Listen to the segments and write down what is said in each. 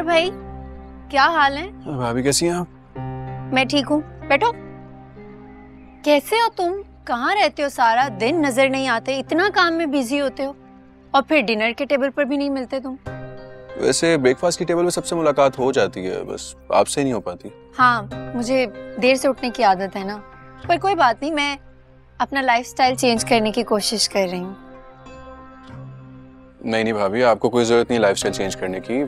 और भाई क्या हाल है? भाभी कैसी हैं आप? मैं ठीक हूँ, बैठो। कैसे हो तुम? कहाँ रहते हो? सारा दिन नजर नहीं आते, इतना काम में बिजी होते हो और फिर डिनर के टेबल पर भी नहीं मिलते तुम। वैसे ब्रेकफास्ट के टेबल में सबसे मुलाकात हो जाती है, बस आपसे नहीं हो पाती। हाँ, मुझे देर से उठने की आदत है ना, पर कोई बात नहीं, मैं अपना लाइफस्टाइल चेंज करने की कोशिश कर रही हूँ। नहीं नहीं भाभी, आपको कोई जरूरत नहीं लाइफस्टाइल चेंज करने की,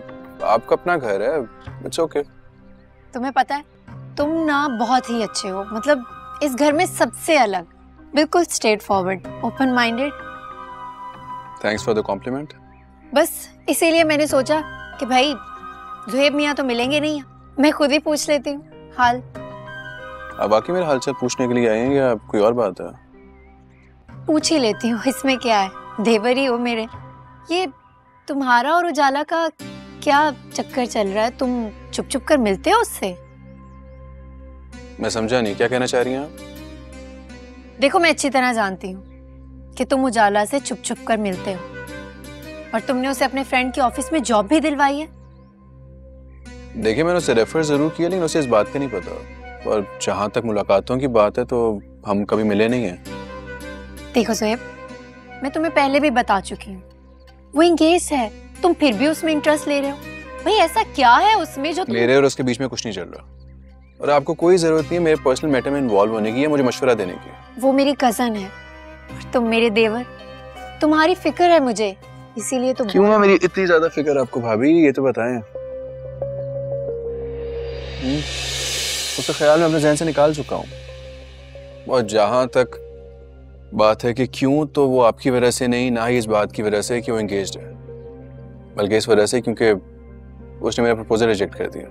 आपका अपना घर है, इट्स ओके। तुम्हें पता है तुम ना बहुत ही अच्छे हो, मतलब इस घर में सबसे अलग, बिल्कुल straightforward, open minded. Thanks for the compliment. बस इसीलिए मैंने सोचा कि भाई ज़ोहैब मियां तो मिलेंगे नहीं, मैं खुद ही पूछ लेती हूँ हाल। अब बाकी मेरा हालचाल पूछने के लिए आए हैं या कोई और बात है? पूछ ही लेती हूँ, इसमें क्या है, देवर ही हो मेरे। ये तुम्हारा और उजाला का क्या चक्कर चल रहा है? तुम चुप चुप कर मिलते हो उससे? मैं समझा नहीं, क्या कहना चाह रही हैं आप? देखो मैं अच्छी तरह जानती हूँ कि तुम उजाला से चुप चुप कर मिलते हो और तुमने उसे अपने फ्रेंड के ऑफिस में जॉब भी दिलवाई है। देखिए मैंने उसे रेफर जरूर किया, लेकिन उसे इस बात का नहीं पता, और जहाँ तक मुलाकातों की बात है तो हम कभी मिले नहीं हैं। देखो ज़ोहैब, मैं तुम्हें पहले भी बता चुकी हूँ, वो इंगेज है, तुम फिर भी उसमें इंटरेस्ट ले रहे हो। भाई ऐसा क्या है उसमें जो मेरे और उसके बीच में कुछ नहीं चल रहा, और आपको कोई जरूरत नहीं है मेरे पर्सनल मैटर में इन्वॉल्व होने की या मुझे मशवरा देने की। वो मेरी कजन है और तुम मेरे देवर, तुम्हारी फिक्र है मुझे, इसीलिए तुम। क्यों है मेरी इतनी ज्यादा फिक्र आपको भाभी, ये तो बताएं। उसे ख्याल में अपने जहन से निकाल चुका हूँ, और जहाँ तक बात है कि क्यों, तो वो आपकी वजह से नहीं, ना ही इस बात की वजह से कि वो एंगेज्ड है, बल्कि इस वजह से क्योंकि उसने मेरा प्रपोजल रिजेक्ट कर दिया।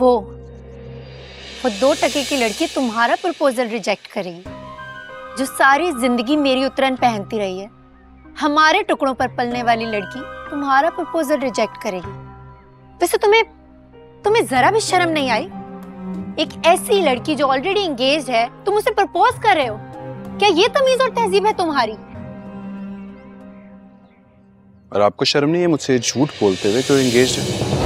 वो 2 टके की लड़की तुम्हारा प्रपोजल रिजेक्ट करेगी, जो सारी जिंदगी मेरी उतरन पहनती रही है, हमारे टुकड़ों पर पलने वाली लड़की तुम्हारा प्रपोजल रिजेक्ट करेगी। वैसे तुम्हें जरा भी शर्म नहीं आई? एक ऐसी लड़की जो ऑलरेडी एंगेज्ड है, तुम उसे प्रपोज कर रहे हो, क्या ये तमीज और तहजीब है तुम्हारी? और आपको शर्म नहीं है मुझसे झूठ बोलते हुए कि वो एंगेज्ड है?